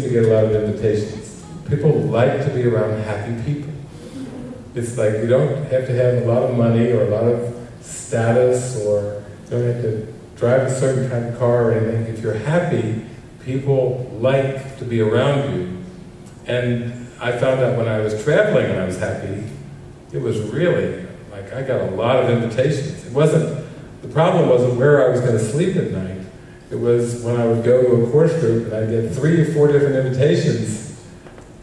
seem to get a lot of invitations. People like to be around happy people. It's like you don't have to have a lot of money or a lot of status, or you don't have to drive a certain kind of car or anything. If you're happy, people like to be around you. And I found out when I was traveling and I was happy, it was really, like, I got a lot of invitations. It wasn't, the problem wasn't where I was going to sleep at night. It was when I would go to a course group and I'd get 3 or 4 different invitations.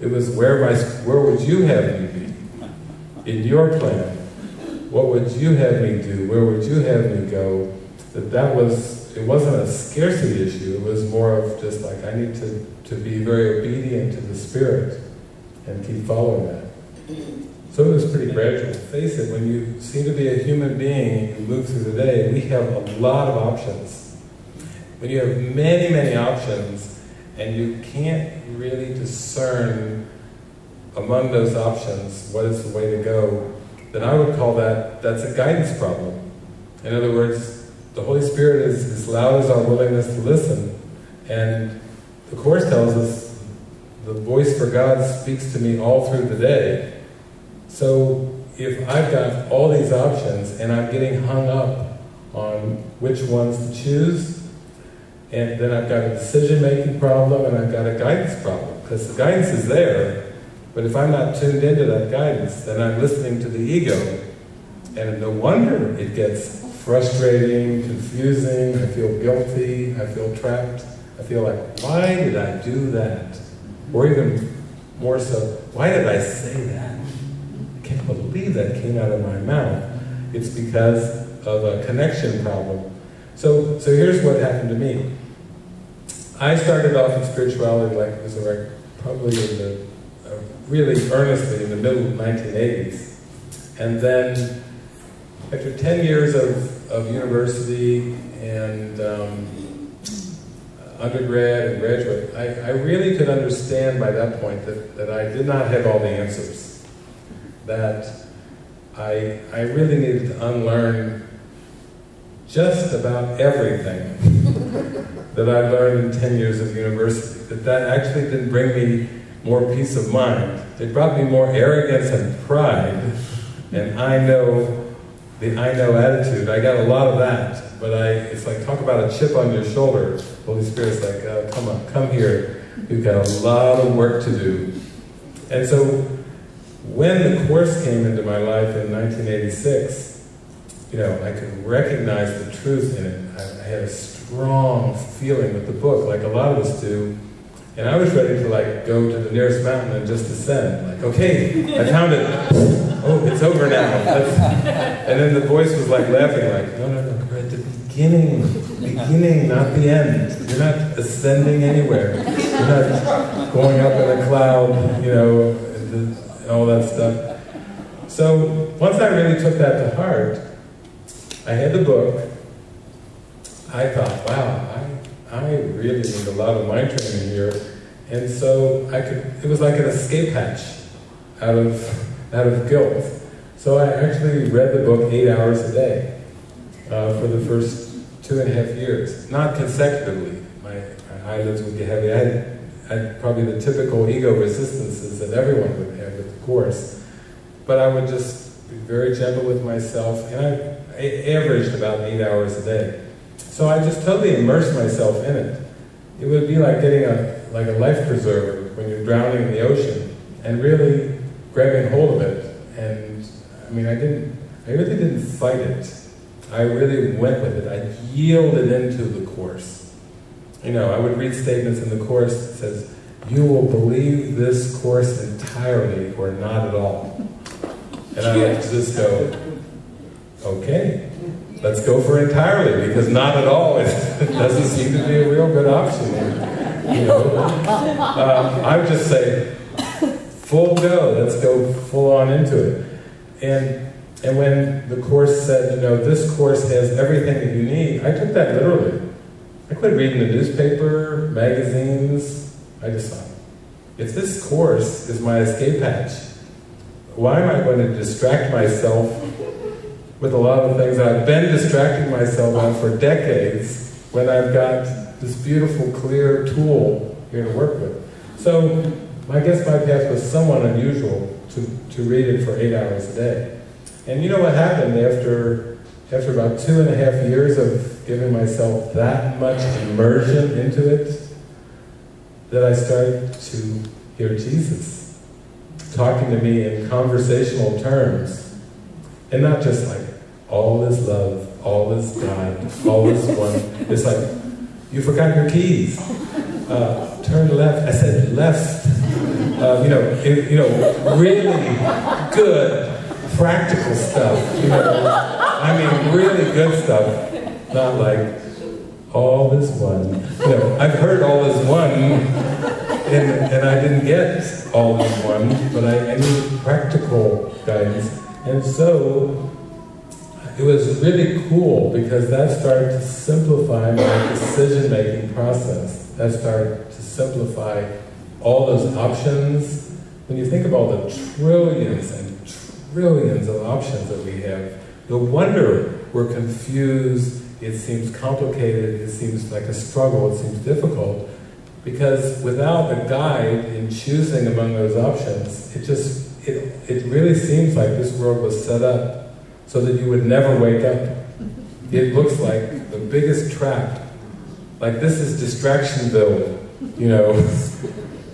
It was, where would you have me be in your plan? What would you have me do? Where would you have me go? That was, it wasn't a scarcity issue. It was more of just like, I need to be very obedient to the Spirit and keep following that. So it was pretty gradual. Face it, when you seem to be a human being and you move through the day, we have a lot of options. When you have many, many options, and you can't really discern among those options what is the way to go, then I would call that, that's a guidance problem. In other words, the Holy Spirit is as loud as our willingness to listen, and the Course tells us the voice for God speaks to me all through the day. So if I've got all these options and I'm getting hung up on which ones to choose, and then I've got a decision-making problem and I've got a guidance problem, because the guidance is there, but if I'm not tuned into that guidance, then I'm listening to the ego, and no wonder it gets frustrating, confusing, I feel guilty, I feel trapped, I feel like, why did I do that? Or even more so, why did I say that? I can't believe that came out of my mouth. It's because of a connection problem. So here's what happened to me. I started off in spirituality like it was like probably in the, really earnestly in the middle of the 1980s. And then after 10 years of university and undergrad and graduate, I really could understand by that point that I did not have all the answers. That I really needed to unlearn just about everything that I learned in 10 years of university. That actually didn't bring me more peace of mind. It brought me more arrogance and pride, and I know attitude. I got a lot of that, but it's like, talk about a chip on your shoulder. Holy Spirit's like, oh, come here. You've got a lot of work to do. And so, when the Course came into my life in 1986, you know, I could recognize the truth in it. I had a strong feeling with the book, like a lot of us do, and I was ready to like go to the nearest mountain and just descend. Like, okay, I found it. Oh, it's over now. And then the voice was like laughing, like, no, we're at the beginning, not the end. You're not ascending anywhere. You're not going up in a cloud, you know. And all that stuff. So once I really took that to heart, I had the book. I thought, wow, I really need a lot of mind training here, and so I could. It was like an escape hatch out of guilt. So I actually read the book 8 hours a day for the first 2.5 years, not consecutively. My eyelids would get heavy. I had probably the typical ego resistances that everyone would have with the Course. But I would just be very gentle with myself, and I averaged about 8 hours a day. So I just totally immersed myself in it. It would be like getting like a life preserver when you're drowning in the ocean, and really grabbing hold of it. And I mean, I really didn't fight it. I really went with it. I yielded into the Course. You know, I would read statements in the Course that says, you will believe this Course entirely or not at all. And I would just go, okay, let's go for entirely, because not at all, it doesn't seem to be a real good option. You know? I would just say, full go, let's go full on into it. And when the Course said, you know, this Course has everything that you need, I took that literally. I quit reading the newspaper, magazines. I just thought, if this Course is my escape hatch, why am I going to distract myself with a lot of things I've been distracting myself on for decades when I've got this beautiful, clear tool here to work with? So I guess my path was somewhat unusual to read it for 8 hours a day. And you know what happened after about 2.5 years of giving myself that much immersion into it, that I started to hear Jesus talking to me in conversational terms, and not just like, all is love, all is God, all is one. It's like, you forgot your keys. Turn left. I said left. Really good practical stuff. You know, I mean, really good stuff. Not like all is one. You know, I've heard all is one, and I didn't get all is one, but I need practical guidance, and so. It was really cool because that started to simplify my decision-making process. That started to simplify all those options. When you think of all the trillions and trillions of options that we have, no wonder we're confused, it seems complicated, it seems like a struggle, it seems difficult, because without a guide in choosing among those options, it really seems like this world was set up so that you would never wake up. It looks like the biggest trap. Like this is Distractionville, you know.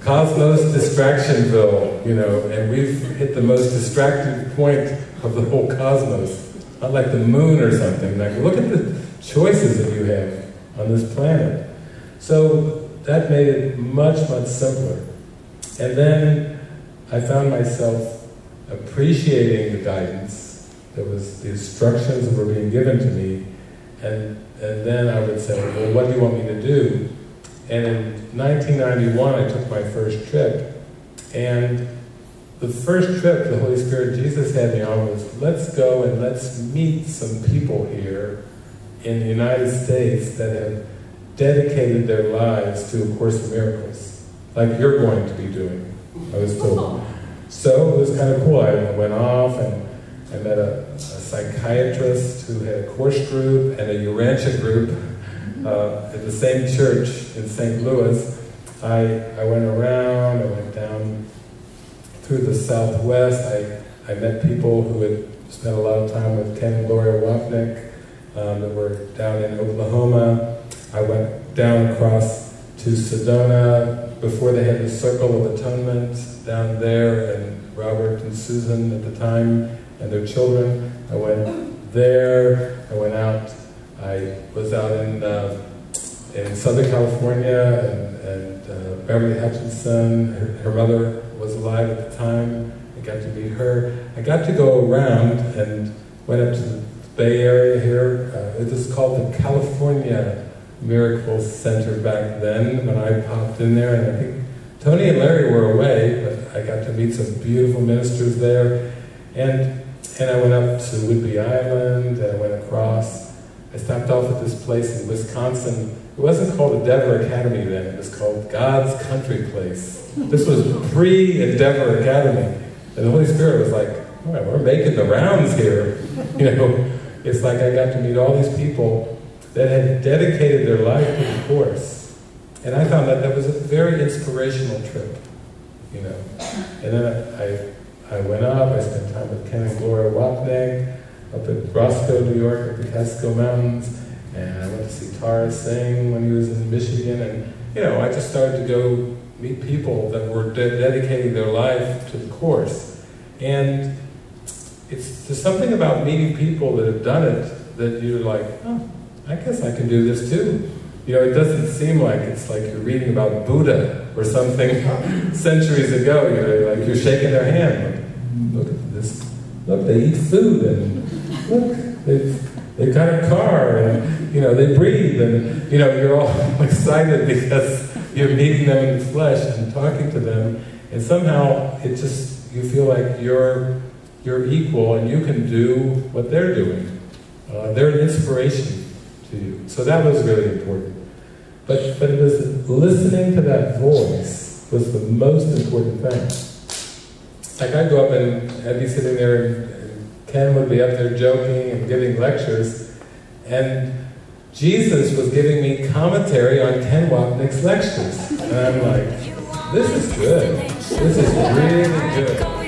Cosmos Distractionville, you know, and we've hit the most distracted point of the whole cosmos. Not like the moon or something. Like, look at the choices that you have on this planet. So that made it much, much simpler. And then I found myself appreciating the guidance. It was the instructions that were being given to me, and then I would say, well, what do you want me to do? And in 1991, I took my first trip, and the first trip the Holy Spirit Jesus had me on was, let's go and let's meet some people here in the United States that have dedicated their lives to A Course in Miracles, like you're going to be doing, I was told. So it was kind of cool. I went off, and I met a psychiatrist who had a course group and a Urantia group at the same church in St. Louis. I went around, I went down through the Southwest. I met people who had spent a lot of time with Ken and Gloria Wapnick that were down in Oklahoma. I went down across to Sedona before they had the Circle of Atonement down there, and Robert and Susan at the time and their children. I went there, I went out, I was out in Southern California, and Beverly Hutchinson, her mother was alive at the time. I got to meet her. I got to go around and went up to the Bay Area here. It was called the California Miracles Center back then when I popped in there, and I think Tony and Larry were away, but I got to meet some beautiful ministers there. And I went up to Whidbey Island, and I went across. I stopped off at this place in Wisconsin. It wasn't called Endeavor Academy then, it was called God's Country Place. This was pre-Endeavor Academy. And the Holy Spirit was like, all right, we're making the rounds here. You know, it's like I got to meet all these people that had dedicated their life to the Course. And I found that was a very inspirational trip, you know. And then I went up, I spent time with Ken and Gloria Wapnick up in Roscoe, New York, at the Tesco Mountains, and I went to see Tara Singh when he was in Michigan, and, you know, I just started to go meet people that were dedicating their life to the Course. And there's something about meeting people that have done it that you're like, oh, I guess I can do this too. You know, it doesn't seem like it's like you're reading about Buddha or something centuries ago, you know, like you're shaking their hand. Look at this. Look, they eat food, and look, they've got a car, and, you know, they breathe, and, you know, you're all excited because you're meeting them in the flesh and talking to them, and somehow it just, you feel like you're equal and you can do what they're doing. They're an inspiration to you. So that was really important. But it was listening to that voice was the most important thing. Like, I'd go up and I'd be sitting there, and Ken would be up there joking and giving lectures, and Jesus was giving me commentary on Ken Wapnick's lectures. And I'm like, This is good. This is really good.